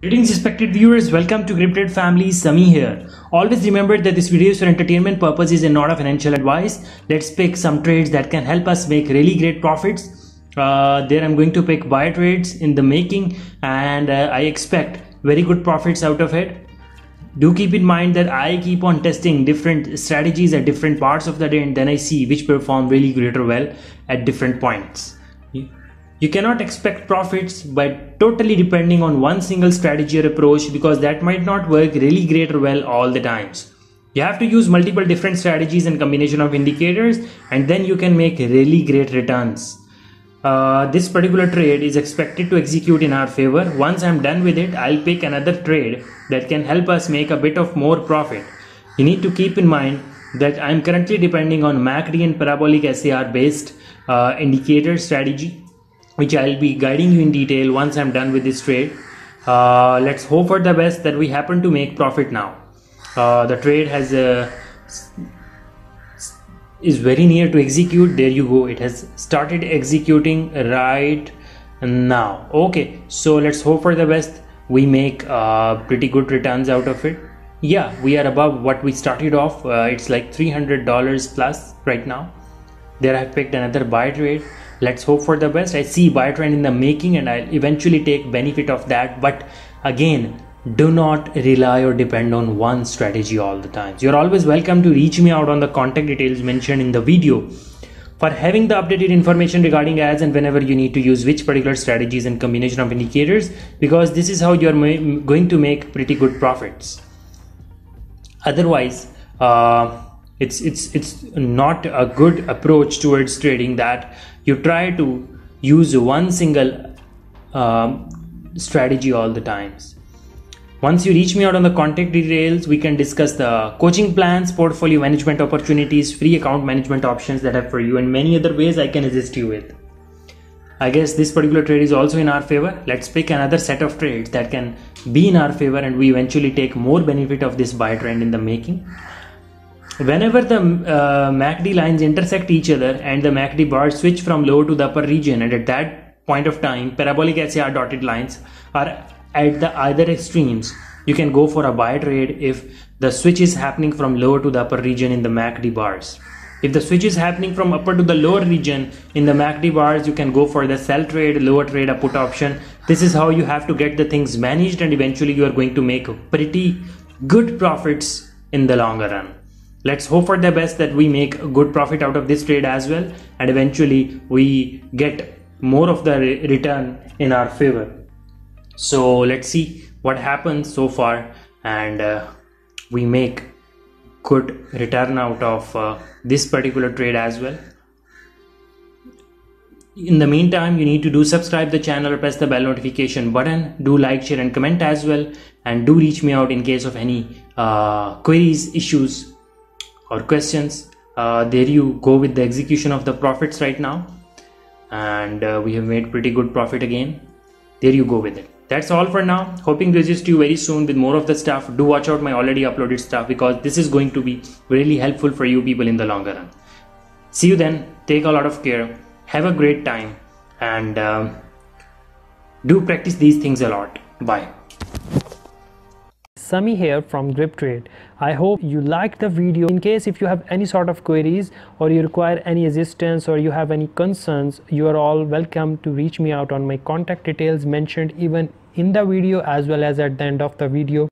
Greetings respected viewers, welcome to Grip Trade family, Sami here. Always remember that this video is for entertainment purposes and not a financial advice. Let's pick some trades that can help us make really great profits. There I'm going to pick buy trades in the making and I expect very good profits out of it. Do keep in mind that I keep on testing different strategies at different parts of the day and then I see which perform really great or well at different points. You cannot expect profits by totally depending on one single strategy or approach because that might not work really great or well all the times. You have to use multiple different strategies and combination of indicators and then you can make really great returns. This particular trade is expected to execute in our favor. Once I'm done with it, I'll pick another trade that can help us make a bit of more profit. You need to keep in mind that I'm currently depending on MACD and Parabolic SAR based indicator strategy, which I'll be guiding you in detail once I'm done with this trade. Let's hope for the best that we happen to make profit now. The trade is very near to execute. There you go. It has started executing right now. Okay, so let's hope for the best. We make pretty good returns out of it. Yeah, we are above what we started off. It's like $300 plus right now. There I picked another buy trade. Let's hope for the best. I see buy trend in the making and I'll eventually take benefit of that. But again, do not rely or depend on one strategy all the time. You're always welcome to reach me out on the contact details mentioned in the video for having the updated information regarding ads and whenever you need to use which particular strategies and combination of indicators, because this is how you're going to make pretty good profits. Otherwise, it's not a good approach towards trading that you try to use one single strategy all the times. Once you reach me out on the contact details, we can discuss the coaching plans, portfolio management opportunities, free account management options that I have for you, and many other ways I can assist you with. I guess this particular trade is also in our favor. Let's pick another set of trades that can be in our favor and we eventually take more benefit of this buy trend in the making. Whenever the MACD lines intersect each other and the MACD bars switch from low to the upper region, and at that point of time Parabolic SAR dotted lines are at the either extremes, you can go for a buy trade if the switch is happening from low to the upper region in the MACD bars. If the switch is happening from upper to the lower region in the MACD bars, you can go for the sell trade, lower trade, a put option. This is how you have to get the things managed and eventually you are going to make pretty good profits in the longer run. Let's hope for the best that we make a good profit out of this trade as well and eventually we get more of the return in our favor. So let's see what happens so far and we make good return out of this particular trade as well. In the meantime, you need to do subscribe the channel or press the bell notification button. Do like, share and comment as well, and do reach me out in case of any queries, issues or questions. There you go with the execution of the profits right now, and we have made pretty good profit again. There you go with it. That's all for now. Hoping to assist you very soon with more of the stuff. Do watch out my already uploaded stuff because this is going to be really helpful for you people in the longer run. See you then. Take a lot of care. Have a great time, and do practice these things a lot. Bye. Sami here from Grip Trade. I hope you liked the video. In case if you have any sort of queries or you require any assistance or you have any concerns, you are all welcome to reach me out on my contact details mentioned even in the video as well as at the end of the video.